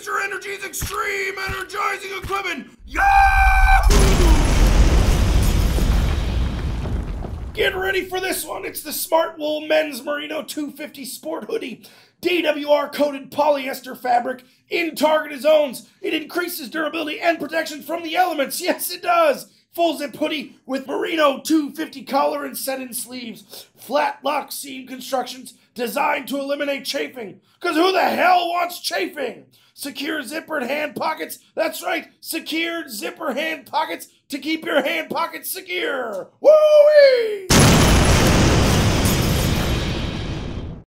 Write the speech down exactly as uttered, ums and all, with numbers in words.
Waster Energy is extreme energizing equipment! Yahoo! Get ready for this one! It's the Smartwool Men's Merino two fifty Sport Hoodie. D W R coated polyester fabric in targeted zones. It increases durability and protection from the elements. Yes, it does! Full zip hoodie with Merino two fifty collar and set-in sleeves. Flatlock seam constructions designed to eliminate chafing. Because who the hell wants chafing? Secure zippered hand pockets. That's right, secured zipper hand pockets to keep your hand pockets secure. Woo-wee!